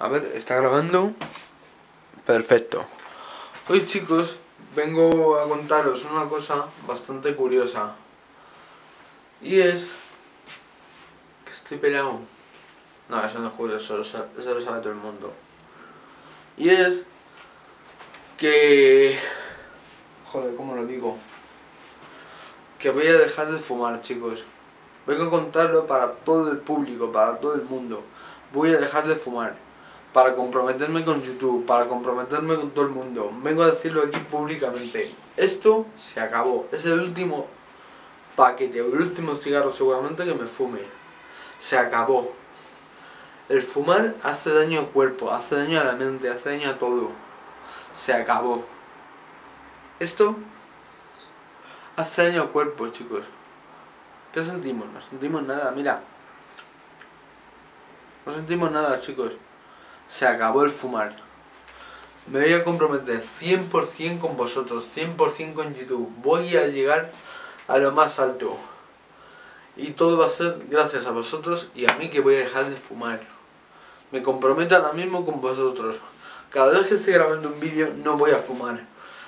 A ver, está grabando. Perfecto. Hoy, chicos, vengo a contaros una cosa bastante curiosa. Y es que estoy peleado. No, eso no es curioso, eso lo sabe todo el mundo. Y es que... joder, ¿cómo lo digo? Que voy a dejar de fumar, chicos. Vengo a contarlo para todo el público, para todo el mundo. Voy a dejar de fumar, para comprometerme con YouTube, para comprometerme con todo el mundo. Vengo a decirlo aquí públicamente. Esto se acabó. Es el último paquete, el último cigarro seguramente que me fume. Se acabó. El fumar hace daño al cuerpo, hace daño a la mente, hace daño a todo. Se acabó. Esto hace daño al cuerpo, chicos. ¿Qué sentimos? No sentimos nada, mira. No sentimos nada, chicos. Se acabó el fumar. Me voy a comprometer 100% con vosotros, 100% con YouTube. Voy a llegar a lo más alto. Y todo va a ser gracias a vosotros y a mí, que voy a dejar de fumar. Me comprometo ahora mismo con vosotros. Cada vez que esté grabando un vídeo no voy a fumar.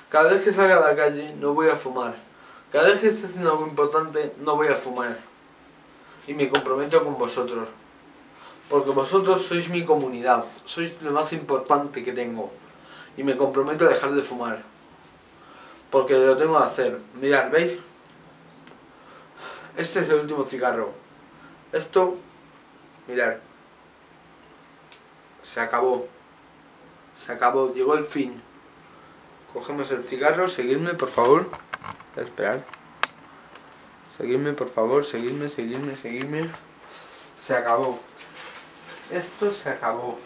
Cada vez que salga a la calle no voy a fumar. Cada vez que esté haciendo algo importante no voy a fumar. Y me comprometo con vosotros. Porque vosotros sois mi comunidad, sois lo más importante que tengo. Y me comprometo a dejar de fumar. Porque lo tengo que hacer. Mirad, ¿veis? Este es el último cigarro. Esto, mirad. Se acabó. Se acabó, llegó el fin. Cogemos el cigarro, seguidme por favor. Esperad. Seguidme por favor, seguidme. Se acabó. Esto se acabó.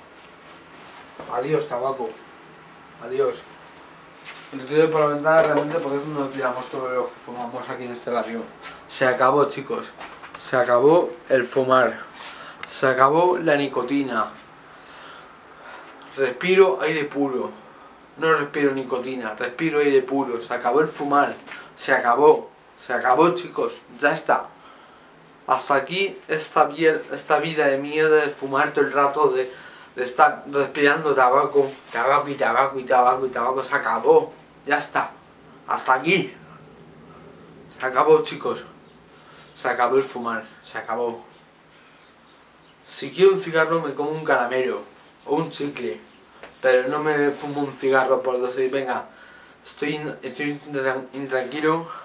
Adiós, tabaco. Adiós. Lo tiro por la ventana realmente porque nos tiramos todo lo que fumamos aquí en este barrio. Se acabó, chicos. Se acabó el fumar. Se acabó la nicotina. Respiro aire puro. No respiro nicotina, respiro aire puro. Se acabó el fumar. Se acabó. Se acabó, chicos. Ya está. Hasta aquí esta vida de mierda de fumar todo el rato, de estar respirando tabaco. Se acabó, ya está. Hasta aquí. Se acabó, chicos. Se acabó el fumar, se acabó. Si quiero un cigarro me como un caramelo o un chicle, pero no me fumo un cigarro por decir, venga, estoy intranquilo.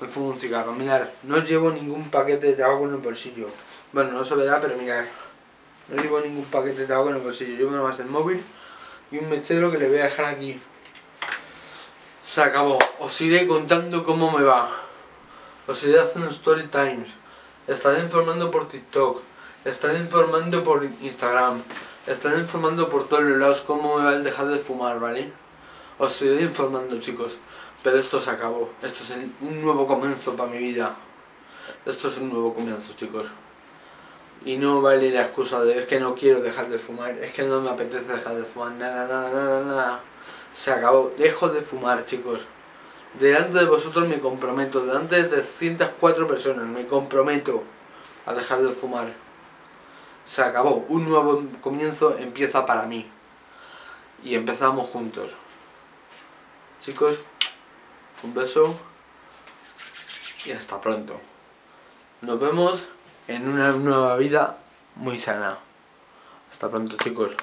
Me fumo un cigarro, mirad, no llevo ningún paquete de tabaco en el bolsillo. Bueno, no se verá, pero mirad, no llevo ningún paquete de tabaco en el bolsillo. Llevo nada más el móvil y un mechero que le voy a dejar aquí. Se acabó. Os iré contando cómo me va. Os iré haciendo story times. Estaré informando por TikTok. Estaré informando por Instagram. Estaré informando por todos los lados cómo me va el dejar de fumar, ¿vale? Os iré informando, chicos. Pero esto se acabó, esto es un nuevo comienzo para mi vida. Esto es un nuevo comienzo, chicos. Y no vale la excusa de, es que no quiero dejar de fumar, es que no me apetece dejar de fumar, nada. Se acabó, dejo de fumar, chicos. Delante de vosotros me comprometo, delante de 304 personas me comprometo a dejar de fumar. Se acabó, un nuevo comienzo empieza para mí. Y empezamos juntos. Chicos, un beso y hasta pronto. Nos vemos en una nueva vida muy sana. Hasta pronto, chicos.